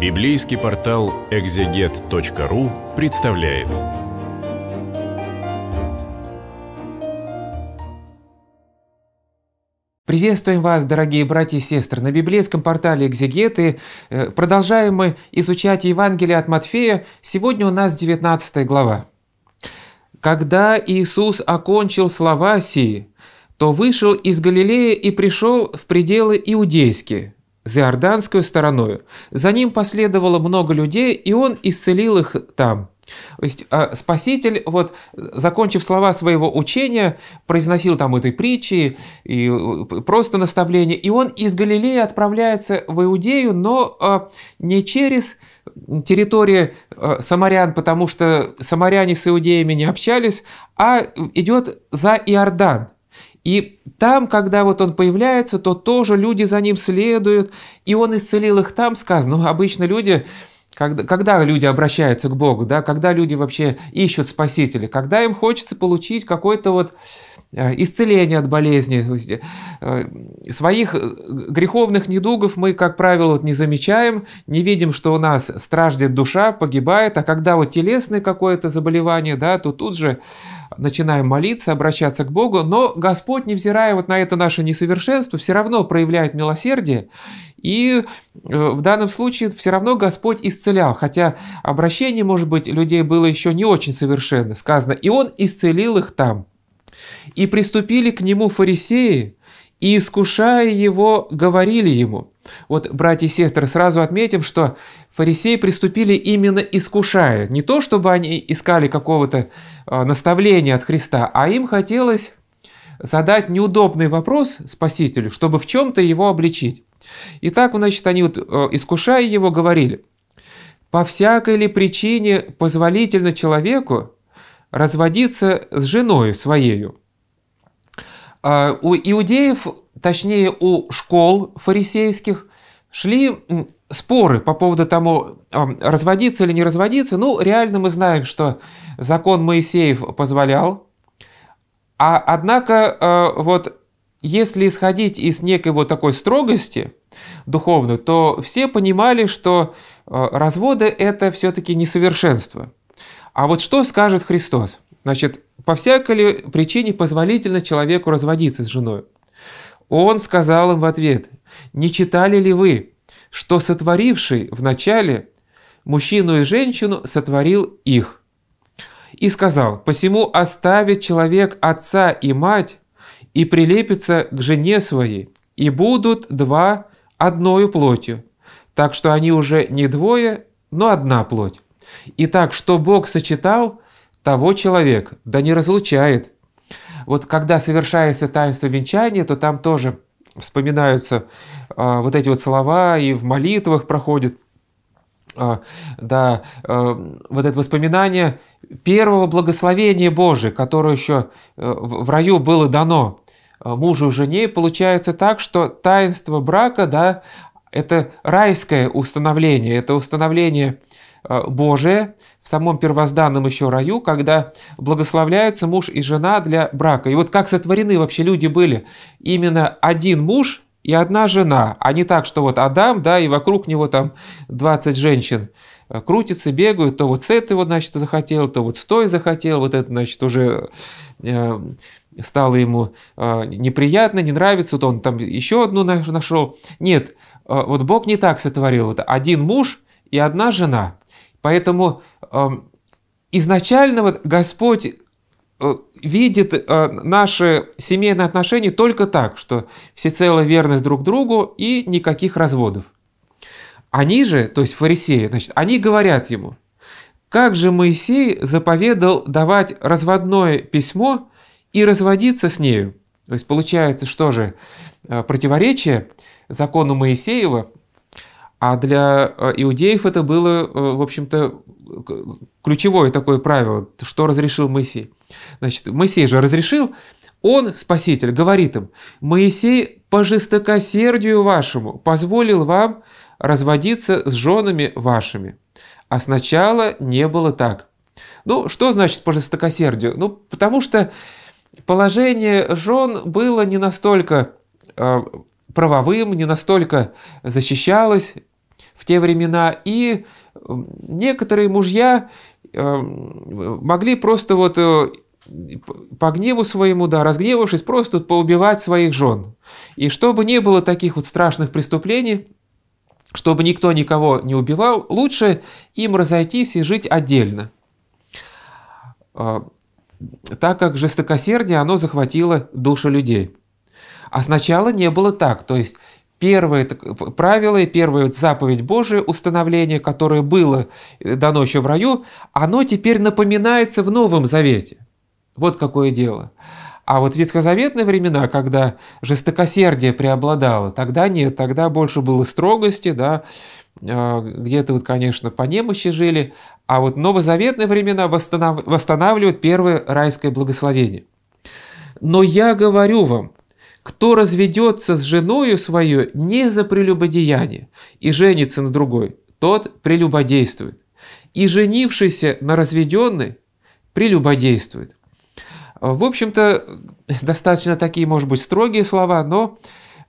Библейский портал экзегет.ру представляет. Приветствуем вас, дорогие братья и сестры, на библейском портале «Экзегет». И продолжаем мы изучать Евангелие от Матфея. Сегодня у нас 19 глава. «Когда Иисус окончил слова сии, то вышел из Галилеи и пришел в пределы иудейские, за Иорданскую стороною. За ним последовало много людей, и он исцелил их там». То есть Спаситель, закончив слова своего учения, произносил там этой притчи и просто наставление, и он из Галилеи отправляется в Иудею, но не через территорию самарян, потому что самаряне с иудеями не общались, а идет за Иордан. И там, когда он появляется, то тоже люди за ним следуют, и он исцелил их там, сказано. Ну, обычно люди... Когда люди обращаются к Богу, да, когда люди вообще ищут Спасителя, когда им хочется получить какое-то исцеление от болезни, то есть, своих греховных недугов мы, как правило, не замечаем, не видим, что у нас страждет душа, погибает, а когда телесное какое-то заболевание, да, то тут же начинаем молиться, обращаться к Богу, но Господь, невзирая на это наше несовершенство, все равно проявляет милосердие, и в данном случае все равно Господь исцелял, хотя обращение, может быть, людей было еще не очень совершенно, сказано, и Он исцелил их там. «И приступили к нему фарисеи, и, искушая его, говорили ему». Братья и сестры, сразу отметим, что фарисеи приступили именно искушая. Не то, чтобы они искали какого-то наставления от Христа, а им хотелось задать неудобный вопрос Спасителю, чтобы в чем-то его обличить. Итак, они, искушая его, говорили: «По всякой ли причине позволительно человеку разводиться с женою своею?» У иудеев, точнее у школ фарисейских, шли споры по поводу того, разводиться или не разводиться. Ну, реально мы знаем, что закон Моисеев позволял. Однако, если исходить из некой такой строгости духовной, то все понимали, что разводы – это все-таки несовершенство. А что скажет Христос? По всякой ли причине позволительно человеку разводиться с женой? Он сказал им в ответ: «Не читали ли вы, что сотворивший вначале мужчину и женщину сотворил их? И сказал: посему оставит человек отца и мать и прилепится к жене своей, и будут два одною плотью, так что они уже не двое, но одна плоть. Итак, что Бог сочетал, того человек да не разлучает». Когда совершается таинство венчания, то там тоже вспоминаются эти слова, и в молитвах проходит это воспоминание первого благословения Божия, которое еще в раю было дано мужу и жене. Получается так, что таинство брака, да, это райское установление, это установление Божие в самом первозданном еще раю, когда благословляются муж и жена для брака. И как сотворены вообще люди были: именно один муж и одна жена, а не так, что Адам, да, и вокруг него там 20 женщин крутятся, бегают, то с этой захотел, то с той захотел, это уже стало ему неприятно, не нравится, то он там еще одну нашел. Нет, Бог не так сотворил, один муж и одна жена. Поэтому изначально Господь видит наши семейные отношения только так, что всецелая верность друг другу и никаких разводов. Они же, то есть фарисеи, они говорят ему: «Как же Моисей заповедал давать разводное письмо и разводиться с нею?» То есть получается, что же, противоречие закону Моисеева. А для иудеев это было, в общем-то, ключевое такое правило, что разрешил Моисей. Моисей же разрешил, он, Спаситель, говорит им: «Моисей по жестокосердию вашему позволил вам разводиться с женами вашими, а сначала не было так». Что значит по жестокосердию? Потому что положение жен было не настолько правовым, не настолько защищалось в те времена, и некоторые мужья могли просто вот по гневу своему, да, разгневавшись, просто поубивать своих жен. И чтобы не было таких вот страшных преступлений, чтобы никто никого не убивал, лучше им разойтись и жить отдельно, так как жестокосердие, оно захватило души людей. А сначала не было так, то есть первое правило и первая заповедь Божия, установление, которое было дано еще в раю, оно теперь напоминается в Новом Завете. Вот какое дело. А вот в ветхозаветные времена, когда жестокосердие преобладало, тогда нет, тогда больше было строгости, да, где-то, вот, конечно, по немощи жили, а вот новозаветные времена восстанавливают первое райское благословение. Но я говорю вам, кто разведется с женою своей не за прелюбодеяние и женится на другой, тот прелюбодействует. И женившийся на разведенной прелюбодействует. В общем-то, достаточно такие, может быть, строгие слова, но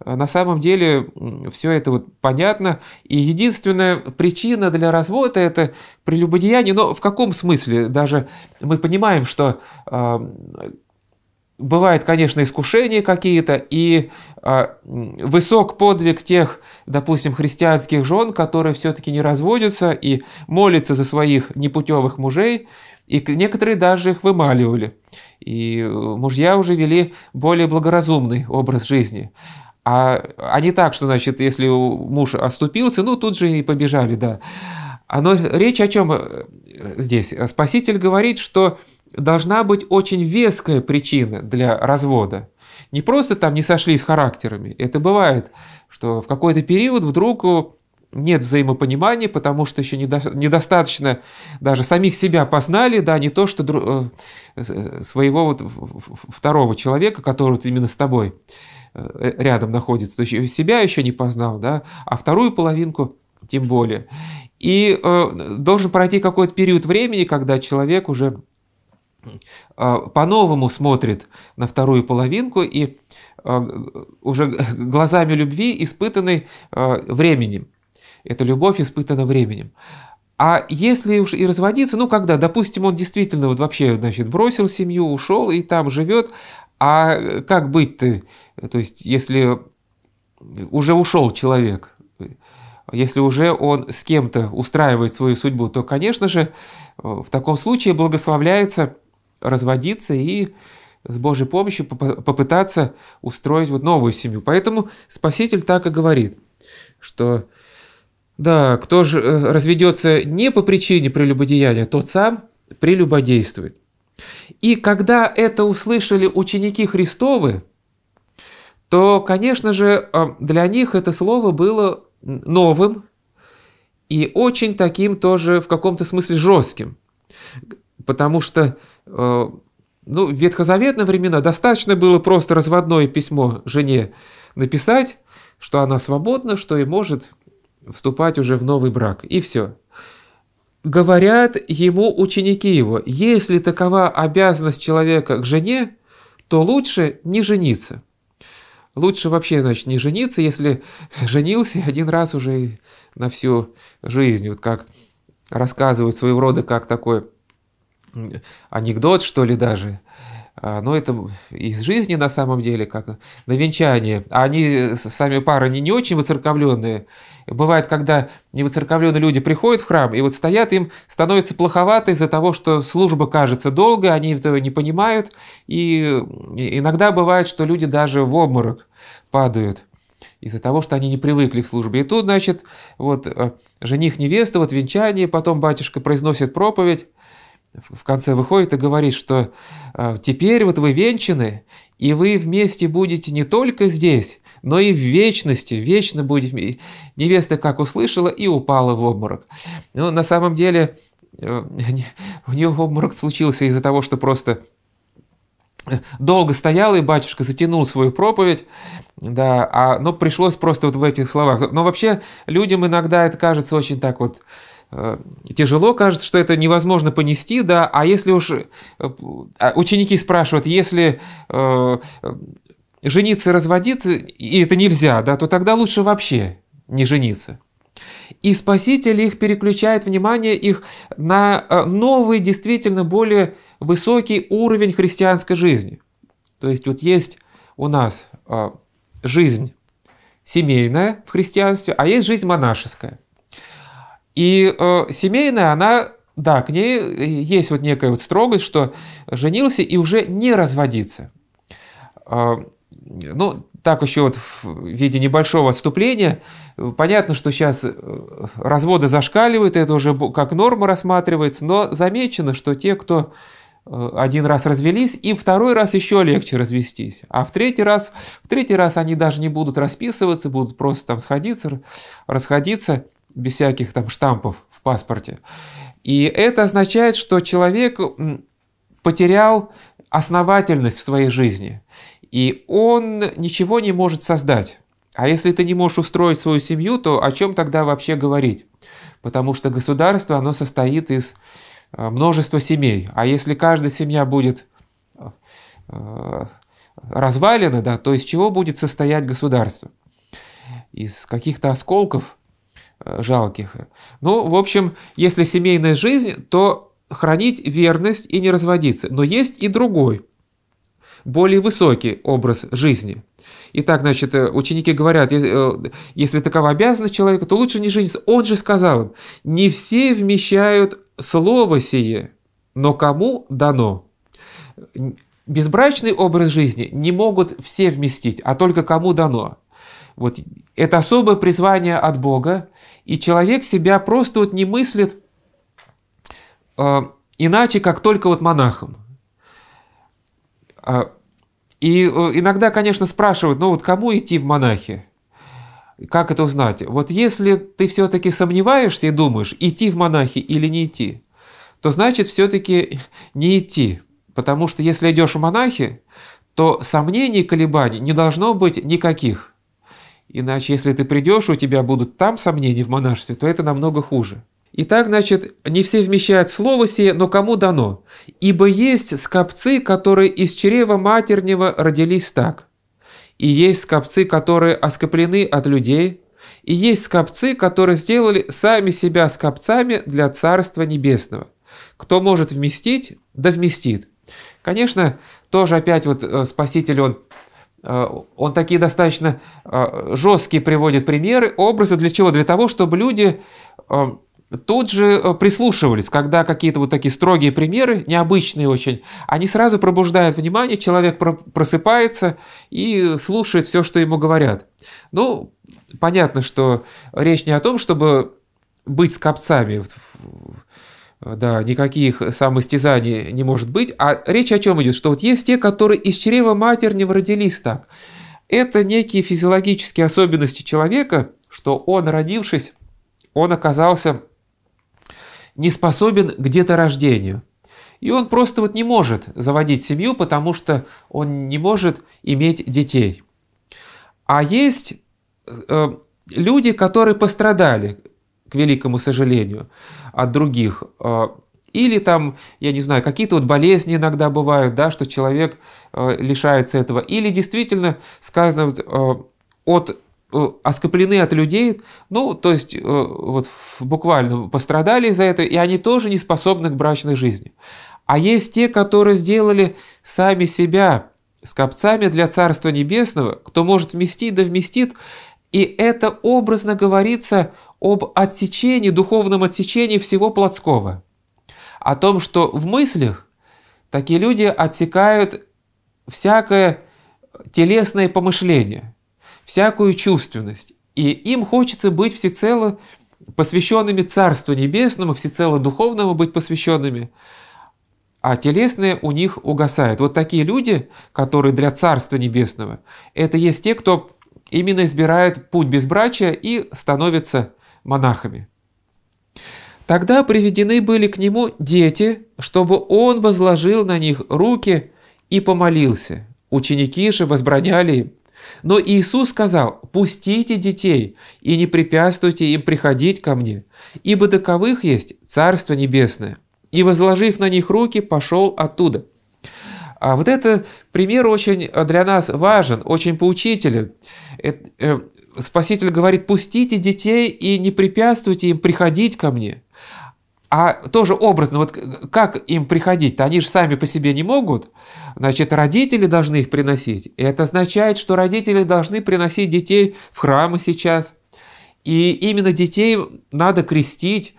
на самом деле все это вот понятно. И единственная причина для развода – это прелюбодеяние. Но в каком смысле? Даже мы понимаем, что бывают, конечно, искушения какие-то, и высок подвиг тех, допустим, христианских жен, которые все-таки не разводятся и молятся за своих непутевых мужей, и некоторые даже их вымаливали. И мужья уже вели более благоразумный образ жизни. А не так, что, значит, если муж оступился, ну, тут же и побежали, да. Но речь о чем здесь? Спаситель говорит, что должна быть очень веская причина для развода. Не просто там не сошлись характерами. Это бывает, что в какой-то период вдруг нет взаимопонимания, потому что еще недостаточно даже самих себя познали, да, не то что своего вот второго человека, который вот именно с тобой рядом находится. То есть себя еще не познал, да, а вторую половинку тем более. И должен пройти какой-то период времени, когда человек уже по-новому смотрит на вторую половинку и уже глазами любви, испытанной временем. Эта любовь испытана временем. А если уж и разводиться, ну когда, допустим, он действительно вот вообще, значит, бросил семью, ушел и там живет, а как быть-то? То есть если уже ушел человек, если уже он с кем-то устраивает свою судьбу, то, конечно же, в таком случае благословляется разводиться и с Божьей помощью попытаться устроить вот новую семью. Поэтому Спаситель так и говорит, что да, кто же разведется не по причине прелюбодеяния, тот сам прелюбодействует. И когда это услышали ученики Христовы, то, конечно же, для них это слово было новым и очень таким тоже в каком-то смысле жестким. Потому что ну, в ветхозаветные времена достаточно было просто разводное письмо жене написать, что она свободна, что и может вступать уже в новый брак. И все. Говорят ему ученики его, если такова обязанность человека к жене, то лучше не жениться. Лучше вообще, значит, не жениться, если женился один раз уже на всю жизнь. Вот как рассказывают своего рода, как такой анекдот, что ли, даже. Но это из жизни на самом деле, как на венчание. Они, сами пары, не очень воцерковленные. Бывает, когда невоцерковленные люди приходят в храм, и вот стоят, им становится плоховато из-за того, что служба кажется долгой, они этого не понимают. И иногда бывает, что люди даже в обморок падают из-за того, что они не привыкли к службе. И тут, значит, вот жених-невеста, вот венчание, потом батюшка произносит проповедь, в конце выходит и говорит, что теперь вот вы венчаны, и вы вместе будете не только здесь, но и в вечности. Вечно будете. Невеста как услышала и упала в обморок. Ну, на самом деле у нее обморок случился из-за того, что просто долго стояла, и батюшка затянул свою проповедь, да, но пришлось просто вот в этих словах. Но вообще людям иногда это кажется очень так вот тяжело, кажется, что это невозможно понести, да, а если уж ученики спрашивают, если жениться и разводиться, и это нельзя, да, то тогда лучше вообще не жениться. И Спаситель их переключает внимание их на новый, действительно более высокий уровень христианской жизни. То есть вот есть у нас жизнь семейная в христианстве, а есть жизнь монашеская. И семейная, она, да, к ней есть вот некая вот строгость, что женился и уже не разводиться. Ну, так еще вот в виде небольшого отступления. Понятно, что сейчас разводы зашкаливают, это уже как норма рассматривается, но замечено, что те, кто один раз развелись, и второй раз еще легче развестись. А в третий раз они даже не будут расписываться, будут просто там сходиться, расходиться без всяких там штампов в паспорте. И это означает, что человек потерял основательность в своей жизни. И он ничего не может создать. А если ты не можешь устроить свою семью, то о чем тогда вообще говорить? Потому что государство, оно состоит из множества семей. А если каждая семья будет развалена, да, то из чего будет состоять государство? Из каких-то осколков жалких. Ну, в общем, если семейная жизнь, то хранить верность и не разводиться. Но есть и другой, более высокий образ жизни. Итак, значит, ученики говорят, если такова обязанность человека, то лучше не жениться. Он же сказал им: не все вмещают слово сие, но кому дано. Безбрачный образ жизни не могут все вместить, а только кому дано. Вот это особое призвание от Бога, и человек себя просто вот не мыслит иначе, как только вот монахом. И иногда, конечно, спрашивают, ну вот кому идти в монахи? Как это узнать? Вот если ты все-таки сомневаешься и думаешь, идти в монахи или не идти, то значит все-таки не идти. Потому что если идешь в монахи, то сомнений и колебаний не должно быть никаких. Иначе, если ты придешь, у тебя будут там сомнения в монашестве, то это намного хуже. Итак, значит, не все вмещают слово сие, но кому дано? Ибо есть скопцы, которые из чрева матернего родились так, и есть скопцы, которые оскоплены от людей, и есть скопцы, которые сделали сами себя скопцами для Царства Небесного. Кто может вместить, да вместит. Конечно, тоже опять вот Спаситель, он такие достаточно жесткие приводит примеры, образы. Для чего? Для того, чтобы люди тут же прислушивались, когда какие-то вот такие строгие примеры, необычные очень, они сразу пробуждают внимание, человек просыпается и слушает все, что ему говорят. Ну, понятно, что речь не о том, чтобы быть скопцами, да, никаких самоистязаний не может быть, а речь о чем идет, что вот есть те, которые из чрева матернего родились так. Это некие физиологические особенности человека, что он, родившись, он оказался не способен к деторождению. И он просто вот не может заводить семью, потому что он не может иметь детей. А есть люди, которые пострадали, к великому сожалению, от других. Или там, я не знаю, какие-то вот болезни иногда бывают, да, что человек лишается этого. Или действительно, сказано, оскоплены от людей, ну, то есть вот буквально пострадали из-за этого, и они тоже не способны к брачной жизни. А есть те, которые сделали сами себя скопцами для Царства Небесного, кто может вместить, да вместит, и это образно говорится об отсечении, духовном отсечении всего плотского. О том, что в мыслях такие люди отсекают всякое телесное помышление, всякую чувственность. И им хочется быть всецело посвященными Царству Небесному, всецело духовному быть посвященными, а телесное у них угасает. Вот такие люди, которые для Царства Небесного, это есть те, кто именно избирает путь безбрачия и становится монахами. Тогда приведены были к нему дети, чтобы он возложил на них руки и помолился. Ученики же возбраняли им. Но Иисус сказал: «Пустите детей и не препятствуйте им приходить ко мне, ибо таковых есть Царство Небесное». И, возложив на них руки, пошел оттуда. А вот этот пример очень для нас важен, очень поучителен. Спаситель говорит: пустите детей и не препятствуйте им приходить ко мне. А тоже образно, вот как им приходить-то? Они же сами по себе не могут. Значит, родители должны их приносить. И это означает, что родители должны приносить детей в храмы сейчас. И именно детей надо крестить,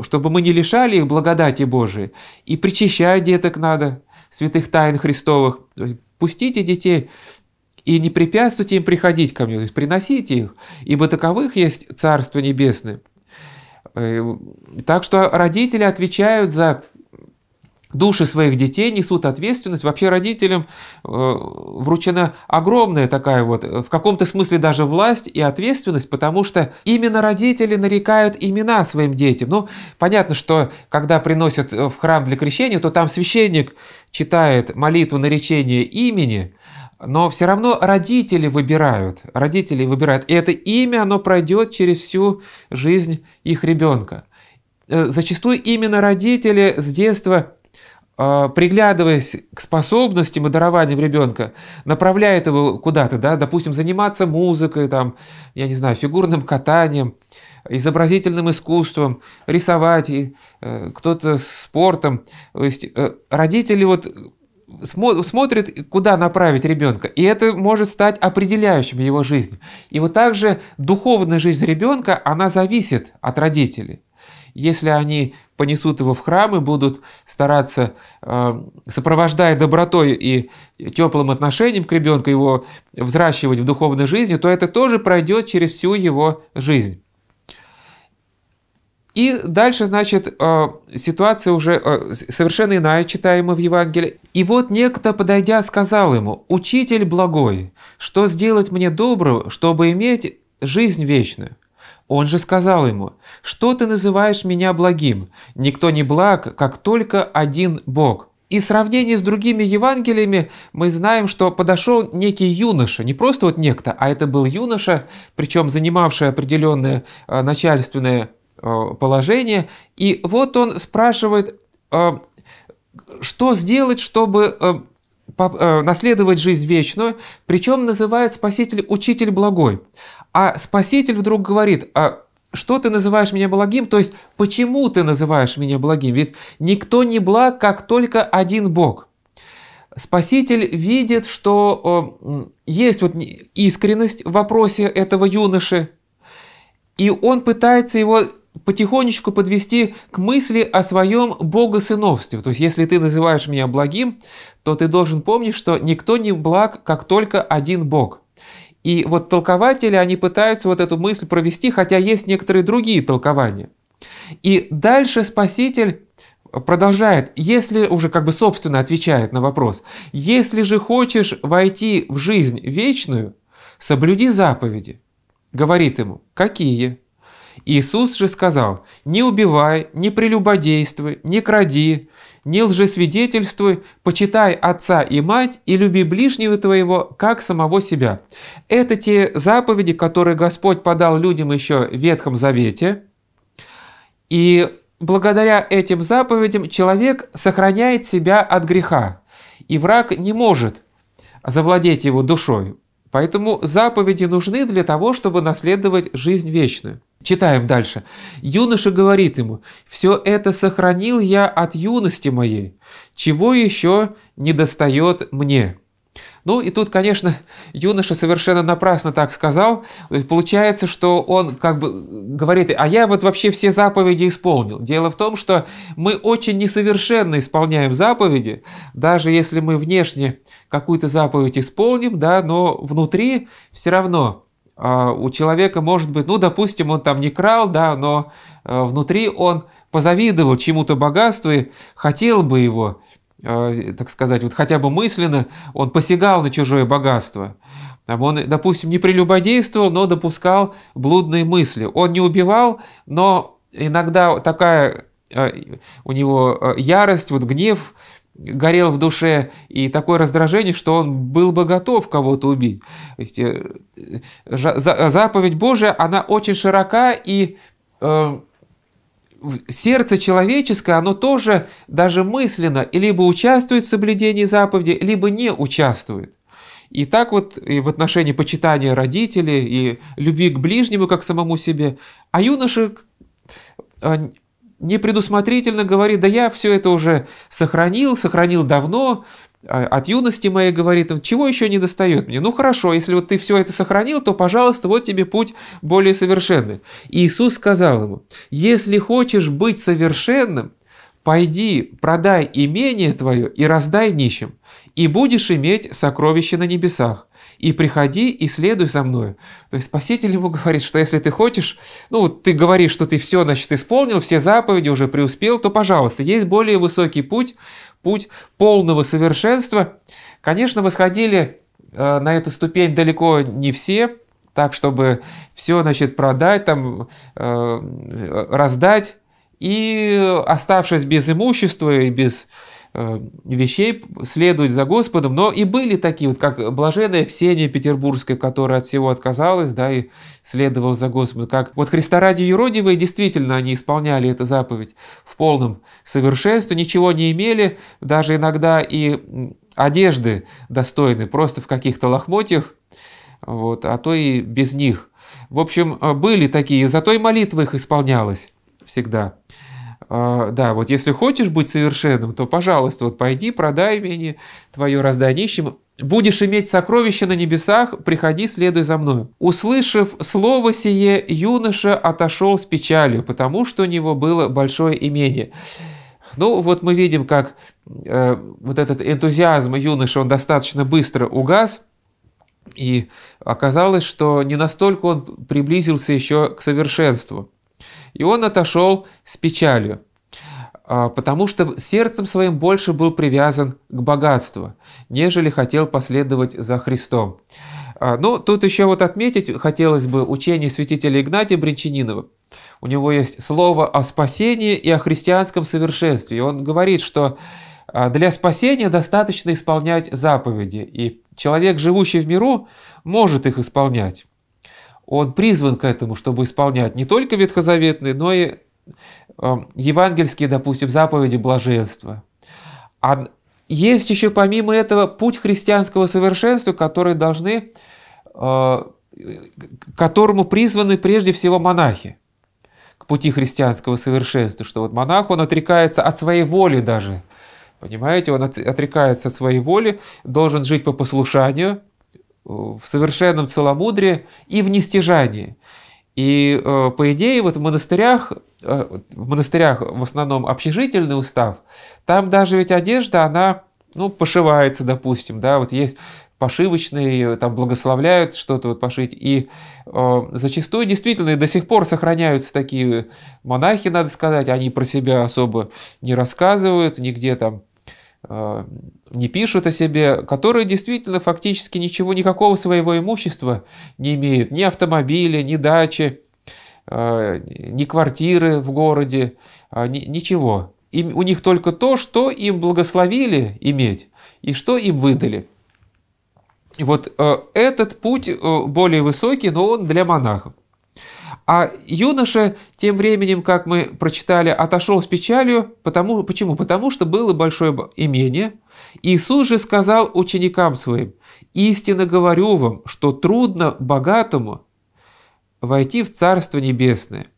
чтобы мы не лишали их благодати Божией. И причащать деток надо, святых тайн Христовых. Пустите детей и не препятствуйте им приходить ко мне, то есть приносите их, ибо таковых есть Царство Небесное. Так что родители отвечают за души своих детей, несут ответственность. Вообще родителям вручена огромная такая вот, в каком-то смысле даже власть и ответственность, потому что именно родители нарекают имена своим детям. Ну, понятно, что когда приносят в храм для крещения, то там священник читает молитву наречения имени, но все равно родители выбирают, и это имя, оно пройдет через всю жизнь их ребенка. Зачастую именно родители с детства, приглядываясь к способностям и дарованиям ребенка, направляет его куда-то, да, допустим, заниматься музыкой, там, я не знаю, фигурным катанием, изобразительным искусством, рисовать, кто-то спортом. То есть родители вот смотрит, куда направить ребенка, и это может стать определяющим его жизнь. И вот также духовная жизнь ребенка, она зависит от родителей. Если они понесут его в храм и будут стараться, сопровождая добротой и теплым отношением к ребенку, его взращивать в духовной жизни, то это тоже пройдет через всю его жизнь. И дальше, значит, ситуация уже совершенно иная, читаемая в Евангелии. «И вот некто, подойдя, сказал ему: Учитель благой, что сделать мне доброго, чтобы иметь жизнь вечную? Он же сказал ему: Что ты называешь меня благим? Никто не благ, как только один Бог». И в сравнении с другими Евангелиями мы знаем, что подошел некий юноша, не просто вот некто, а это был юноша, причем занимавший определенное начальственное положение, и вот он спрашивает, что сделать, чтобы наследовать жизнь вечную, причем называет Спаситель «учитель благой». А Спаситель вдруг говорит: что ты называешь меня благим, то есть почему ты называешь меня благим? Ведь никто не благ, как только один Бог. Спаситель видит, что есть вот искренность в вопросе этого юноши, и он пытается его потихонечку подвести к мысли о своем богосыновстве. То есть, если ты называешь меня благим, то ты должен помнить, что никто не благ, как только один Бог. И вот толкователи, они пытаются вот эту мысль провести, хотя есть некоторые другие толкования. И дальше Спаситель продолжает, если уже как бы собственно отвечает на вопрос: если же хочешь войти в жизнь вечную, соблюди заповеди. Говорит ему: какие? Иисус же сказал: не убивай, не прелюбодействуй, не кради, не лжесвидетельствуй, почитай отца и мать и люби ближнего твоего, как самого себя. Это те заповеди, которые Господь подал людям еще в Ветхом Завете. И благодаря этим заповедям человек сохраняет себя от греха, и враг не может завладеть его душой. Поэтому заповеди нужны для того, чтобы наследовать жизнь вечную. Читаем дальше. Юноша говорит ему: «Все это сохранил я от юности моей, чего еще недостает мне». Ну и тут, конечно, юноша совершенно напрасно так сказал. Получается, что он как бы говорит: а я вот вообще все заповеди исполнил. Дело в том, что мы очень несовершенно исполняем заповеди, даже если мы внешне какую-то заповедь исполним, да, но внутри все равно у человека может быть, ну, допустим, он там не крал, да, но внутри он позавидовал чему-то богатству и хотел бы его, так сказать, вот хотя бы мысленно он посягал на чужое богатство. Там он, допустим, не прелюбодействовал, но допускал блудные мысли. Он не убивал, но иногда такая у него ярость, вот гнев горел в душе, и такое раздражение, что он был бы готов кого-то убить. То есть заповедь Божия, она очень широка, и сердце человеческое, оно тоже даже мысленно либо участвует в соблюдении заповеди, либо не участвует. И так вот и в отношении почитания родителей и любви к ближнему, как самому себе. А юноша непредусмотрительно говорит: да я все это уже сохранил давно, от юности моей, говорит, чего еще не достает мне? Ну хорошо, если вот ты все это сохранил, то, пожалуйста, вот тебе путь более совершенный. И Иисус сказал ему: если хочешь быть совершенным, пойди, продай имение твое и раздай нищим, и будешь иметь сокровища на небесах. И приходи, и следуй за мною. То есть Спаситель ему говорит, что если ты хочешь, ну вот ты говоришь, что ты все, значит, исполнил, все заповеди, уже преуспел, то, пожалуйста, есть более высокий путь, путь полного совершенства. Конечно, восходили на эту ступень далеко не все, так, чтобы все, значит, продать, там, раздать, и, оставшись без имущества и без вещей, следует за Господом. Но и были такие, вот как блаженная Ксения Петербургская, которая от всего отказалась, да, и следовала за Господом. Как вот Христа ради юродивые, действительно, они исполняли эту заповедь в полном совершенстве, ничего не имели, даже иногда и одежды достойны, просто в каких-то лохмотьях, вот, а то и без них. В общем, были такие, зато и молитва их исполнялась всегда. Да, вот если хочешь быть совершенным, то, пожалуйста, вот пойди, продай имение твое, раздай нищим, будешь иметь сокровища на небесах, приходи, следуй за мною. Услышав слово сие, юноша отошел с печалью, потому что у него было большое имение. Ну, вот мы видим, как вот этот энтузиазм юноши, он достаточно быстро угас, и оказалось, что не настолько он приблизился еще к совершенству. И он отошел с печалью, потому что сердцем своим больше был привязан к богатству, нежели хотел последовать за Христом. Ну, тут еще вот отметить хотелось бы учение святителя Игнатия Брянчанинова. У него есть слово о спасении и о христианском совершенстве. И он говорит, что для спасения достаточно исполнять заповеди, и человек, живущий в миру, может их исполнять. Он призван к этому, чтобы исполнять не только ветхозаветные, но и евангельские, допустим, заповеди блаженства. А есть еще помимо этого путь христианского совершенства, который должны, к которому призваны прежде всего монахи, к пути христианского совершенства, что вот монах, он отрекается от своей воли даже, понимаете, он отрекается от своей воли, должен жить по послушанию, в совершенном целомудрии и в нестяжании. И, по идее, вот в монастырях в основном общежительный устав, там даже ведь одежда, она, ну, пошивается, допустим, да, вот есть пошивочные, там благословляют что-то вот пошить, и зачастую действительно и до сих пор сохраняются такие монахи, надо сказать, они про себя особо не рассказывают, нигде там не пишут о себе, которые действительно фактически ничего, никакого своего имущества не имеют, ни автомобиля, ни дачи, ни квартиры в городе, ничего. У них только то, что им благословили иметь и что им выдали. И вот этот путь более высокий, но он для монахов. А юноша, тем временем, как мы прочитали, отошел с печалью. Почему? Потому что было большое имение. Иисус же сказал ученикам своим: «Истинно говорю вам, что трудно богатому войти в Царство Небесное».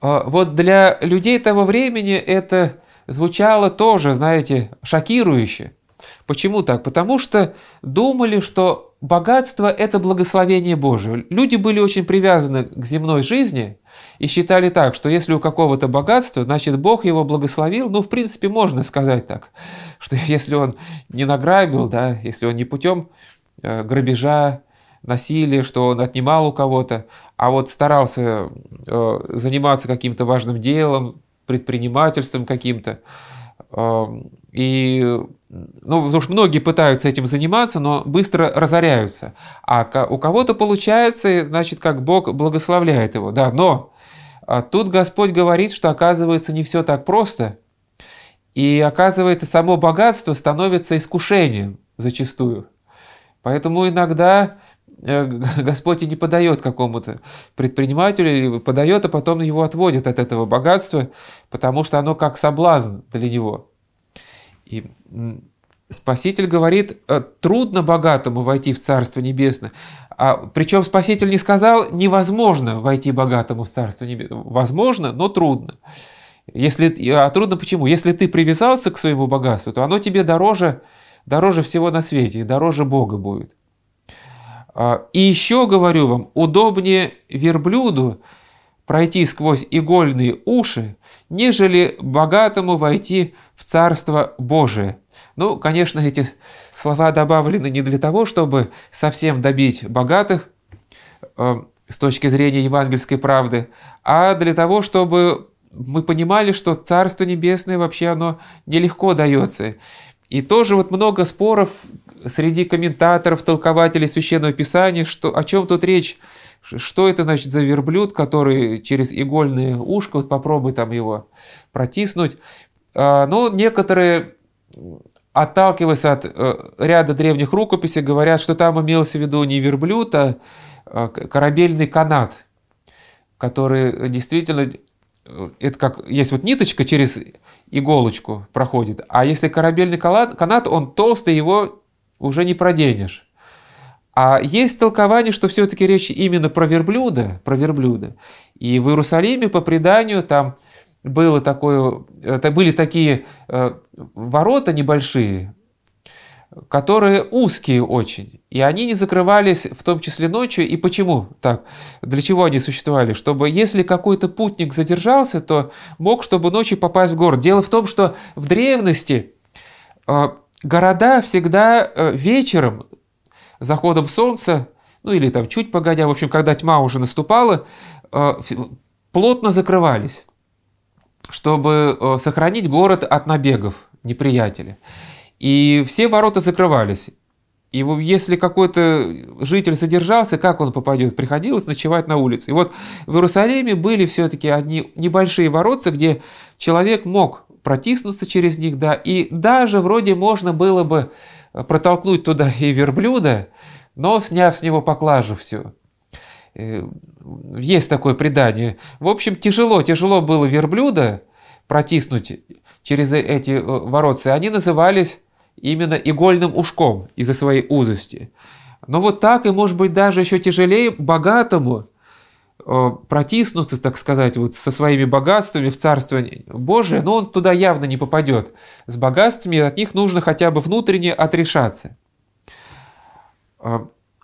Вот для людей того времени это звучало тоже, знаете, шокирующе. Почему так? Потому что думали, что богатство – это благословение Божие. Люди были очень привязаны к земной жизни и считали так, что если у какого-то богатства, значит, Бог его благословил. Ну, в принципе, можно сказать так, что если он не награбил, да, если он не путем грабежа, насилия, что он отнимал у кого-то, а вот старался заниматься каким-то важным делом, предпринимательством каким-то, и, ну, потому что многие пытаются этим заниматься, но быстро разоряются. А у кого-то получается, значит, как Бог благословляет его. Да, но тут Господь говорит, что, оказывается, не все так просто. И, оказывается, само богатство становится искушением зачастую. Поэтому иногда Господь и не подает какому-то предпринимателю, подает, а потом его отводит от этого богатства, потому что оно как соблазн для него. И Спаситель говорит, трудно богатому войти в Царство Небесное. Причем Спаситель не сказал, невозможно войти богатому в Царство Небесное. Возможно, но трудно. А трудно почему? Если ты привязался к своему богатству, то оно тебе дороже всего на свете, и дороже Бога будет. И еще, говорю вам, удобнее верблюду пройти сквозь игольные уши, нежели богатому войти в Царство Божие. Ну, конечно, эти слова добавлены не для того, чтобы совсем добить богатых с точки зрения евангельской правды, а для того, чтобы мы понимали, что Царство Небесное вообще оно нелегко дается. И тоже вот много споров среди комментаторов, толкователей Священного Писания, о чем тут речь, что это значит за верблюд, который через игольное ушко, вот попробуй там его протиснуть. Но некоторые, отталкиваясь от ряда древних рукописей, говорят, что там имелся в виду не верблюд, а корабельный канат, который действительно, это как есть вот ниточка через иголочку проходит, а если корабельный канат, он толстый, его уже не проденешь. А есть толкование, что все-таки речь именно про верблюда, И в Иерусалиме, по преданию, там были такие ворота небольшие, которые узкие очень, и они не закрывались, в том числе ночью. И почему так? Для чего они существовали? Чтобы если какой-то путник задержался, то мог, чтобы ночью попасть в город. Дело в том, что в древности города всегда вечером, заходом солнца, ну или там чуть погодя, в общем, когда тьма уже наступала, плотно закрывались, чтобы сохранить город от набегов неприятеля. И все ворота закрывались. И если какой-то житель задержался, как он попадет? Приходилось ночевать на улице. И вот в Иерусалиме были все-таки одни небольшие воротца, где человек мог протиснуться через них, да, и даже вроде можно было бы протолкнуть туда и верблюда, но сняв с него поклажу всю. Есть такое предание. В общем, тяжело было верблюда протиснуть через эти воротцы. Они назывались именно игольным ушком из-за своей узости. Но вот так, и может быть даже еще тяжелее богатому протиснуться, так сказать, вот со своими богатствами в Царство Божие, но он туда явно не попадет. С богатствами от них нужно хотя бы внутренне отрешаться.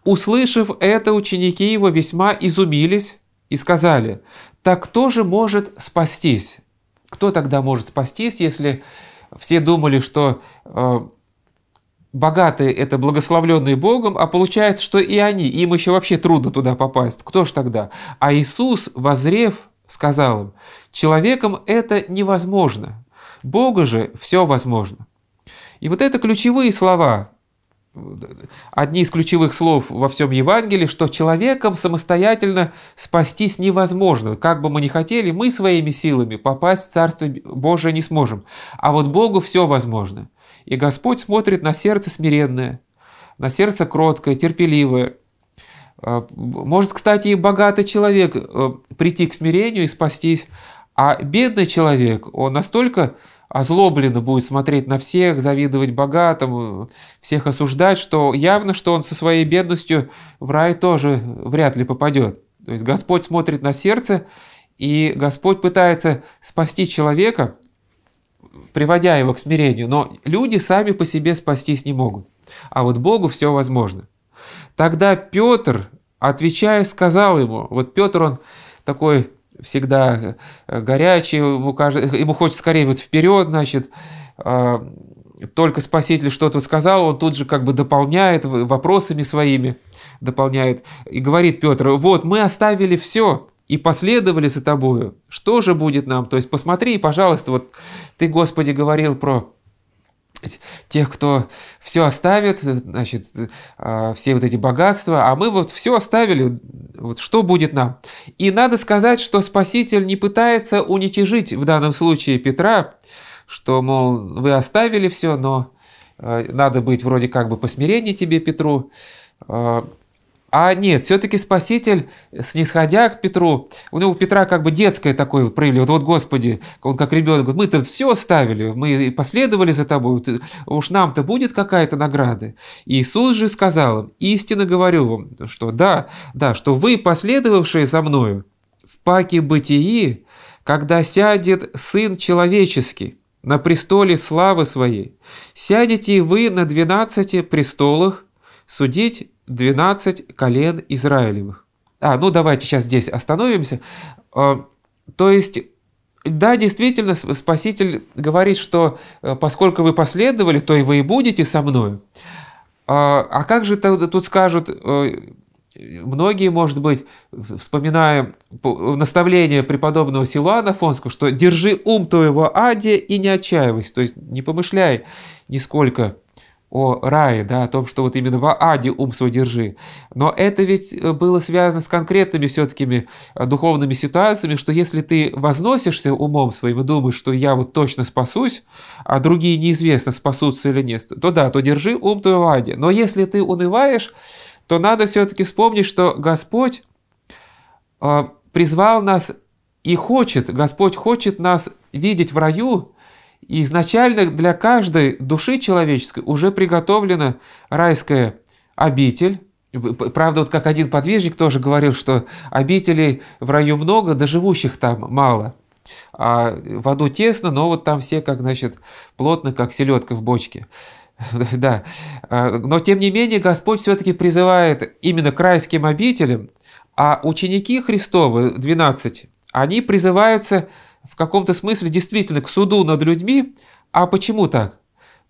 Услышав это, ученики его весьма изумились и сказали: «Так кто же может спастись?» Кто тогда может спастись, если все думали, что богатые – это благословленные Богом, а получается, что и они, им еще вообще трудно туда попасть. Кто ж тогда? А Иисус, воззрев, сказал им: «Человеком это невозможно, Богу же все возможно». И вот это ключевые слова, одни из ключевых слов во всем Евангелии, что человеком самостоятельно спастись невозможно. Как бы мы ни хотели, мы своими силами попасть в Царство Божие не сможем. А вот Богу все возможно. И Господь смотрит на сердце смиренное, на сердце кроткое, терпеливое. Может, кстати, и богатый человек прийти к смирению и спастись, а бедный человек, он настолько озлобленно будет смотреть на всех, завидовать богатым, всех осуждать, что явно, что он со своей бедностью в рай тоже вряд ли попадет. То есть Господь смотрит на сердце, и Господь пытается спасти человека, приводя его к смирению, но люди сами по себе спастись не могут. А вот Богу все возможно. Тогда Петр, отвечая, сказал ему, вот Петр, он такой всегда горячий, ему хочется скорее вот вперед, значит, только Спаситель что-то сказал, он тут же как бы дополняет вопросами своими, дополняет, и говорит Петр: «Вот мы оставили все и последовали за тобою, что же будет нам?» То есть посмотри, пожалуйста, вот ты, Господи, говорил про тех, кто все оставит, значит, все вот эти богатства, а мы вот все оставили, вот что будет нам? И надо сказать, что Спаситель не пытается уничижить в данном случае Петра, что, мол, вы оставили все, но надо быть вроде как бы посмиреннее тебе, Петру, А нет, все-таки Спаситель, снисходя к Петру, у Петра как бы детское такое вот проявление, вот Господи, он как ребенок говорит, мы-то все оставили, мы последовали за Тобой, уж нам-то будет какая-то награда. Иисус же сказал им, истинно говорю вам, что да, что вы, последовавшие за Мною, в паке бытии, когда сядет Сын Человеческий на престоле славы Своей, сядете вы на 12 престолах судить 12 колен Израилевых. Давайте сейчас здесь остановимся. То есть, да, действительно, Спаситель говорит, что поскольку вы последовали, то и вы и будете со Мною. А как же тут скажут многие, может быть, вспоминая наставление преподобного Силуана Афонского, что «держи ум твоего Адия и не отчаивайся», то есть не помышляй нисколько о рае, о том, что вот именно в аде ум свой держи. Но это ведь было связано с конкретными все-таки духовными ситуациями, что если ты возносишься умом своим и думаешь, что я вот точно спасусь, а другие неизвестно, спасутся или нет, то держи ум твой в аде. Но если ты унываешь, то надо все-таки вспомнить, что Господь призвал нас и хочет, Господь хочет нас видеть в раю. И изначально для каждой души человеческой уже приготовлена райская обитель. Правда, вот как один подвижник тоже говорил, что обителей в раю много, да живущих там мало. А в аду тесно, но вот там все как, значит, плотно, как селедка в бочке. Да. Но тем не менее Господь все-таки призывает именно к райским обителям, а ученики Христовы, 12, они призываются в каком-то смысле действительно к суду над людьми. А почему так?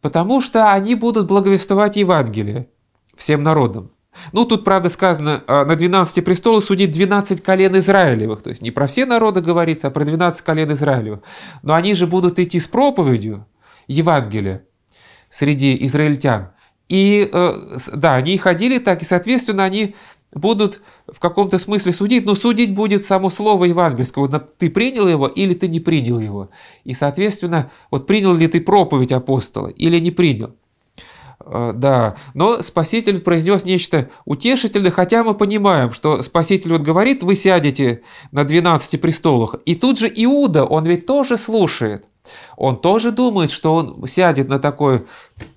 Потому что они будут благовествовать Евангелие всем народам. Тут, правда, сказано, на 12 престолах судит 12 колен Израилевых. То есть не про все народы говорится, а про 12 колен Израилевых. Но они же будут идти с проповедью Евангелия среди израильтян. И да, они ходили так, и, соответственно, они будут в каком-то смысле судить, но судить будет само слово евангельское. Вот ты принял его или ты не принял его. И, соответственно, вот принял ли ты проповедь апостола или не принял. Да, но Спаситель произнес нечто утешительное, хотя мы понимаем, что Спаситель вот говорит, вы сядете на 12 престолах. И тут же Иуда, он ведь тоже слушает. Он тоже думает, что он сядет на такой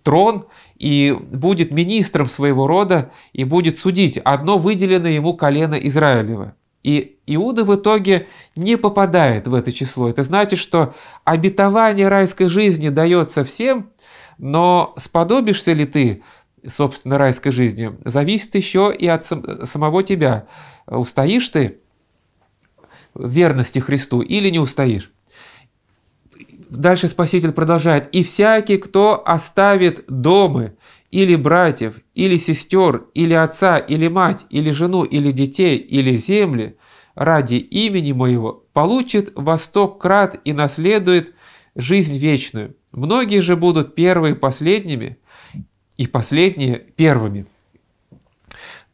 трон и будет министром своего рода, и будет судить одно выделенное ему колено Израилева. И Иуда в итоге не попадает в это число. Это значит, что обетование райской жизни дается всем, но сподобишься ли ты, собственно, райской жизни, зависит еще и от самого тебя. Устоишь ты в верности Христу или не устоишь? Дальше Спаситель продолжает. «И всякий, кто оставит дома, или братьев, или сестер, или отца, или мать, или жену, или детей, или земли, ради имени Моего, получит во 100 крат и наследует жизнь вечную. Многие же будут первые последними, и последние первыми».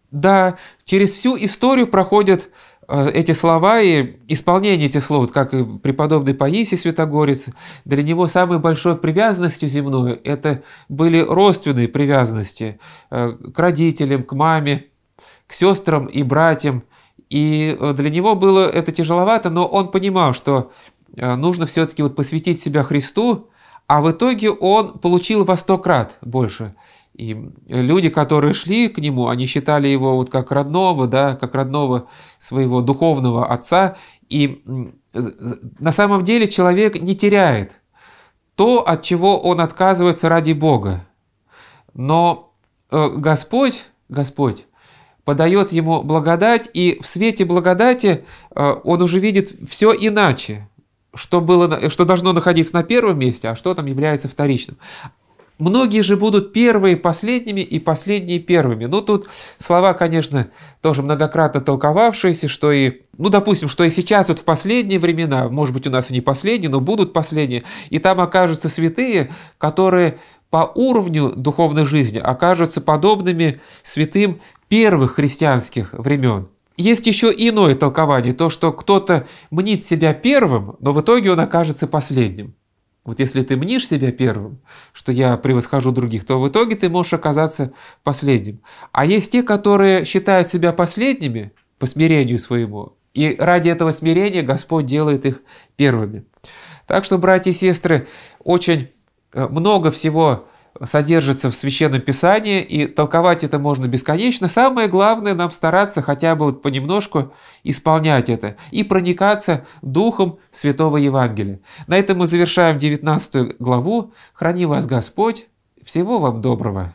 Да, через всю историю проходят эти слова и исполнение этих слов, как и преподобный Паисий Святогорец, для него самой большой привязанностью земной это были родственные привязанности к родителям, к маме, к сестрам и братьям. И для него было это тяжеловато, но он понимал, что нужно все-таки вот посвятить себя Христу, а в итоге он получил во 100 крат больше. И люди, которые шли к нему, они считали его вот как родного, как родного своего духовного отца. И на самом деле человек не теряет то, от чего он отказывается ради Бога. Но Господь подает ему благодать, и в свете благодати он уже видит все иначе, что должно находиться на первом месте, а что там является вторичным. Многие же будут первые последними и последние первыми. Тут слова, конечно, тоже многократно толковавшиеся, что и, допустим, что и сейчас вот в последние времена, может быть, у нас и не последние, но будут последние, и там окажутся святые, которые по уровню духовной жизни окажутся подобными святым первых христианских времен. Есть еще иное толкование, то, что кто-то мнит себя первым, но в итоге он окажется последним. Вот если ты мнишь себя первым, что я превосхожу других, то в итоге ты можешь оказаться последним. А есть те, которые считают себя последними по смирению своему, и ради этого смирения Господь делает их первыми. Так что, братья и сестры, очень много всего содержится в Священном Писании, и толковать это можно бесконечно. Самое главное нам стараться хотя бы вот понемножку исполнять это и проникаться Духом Святого Евангелия. На этом мы завершаем 19 главу. Храни вас Господь! Всего вам доброго!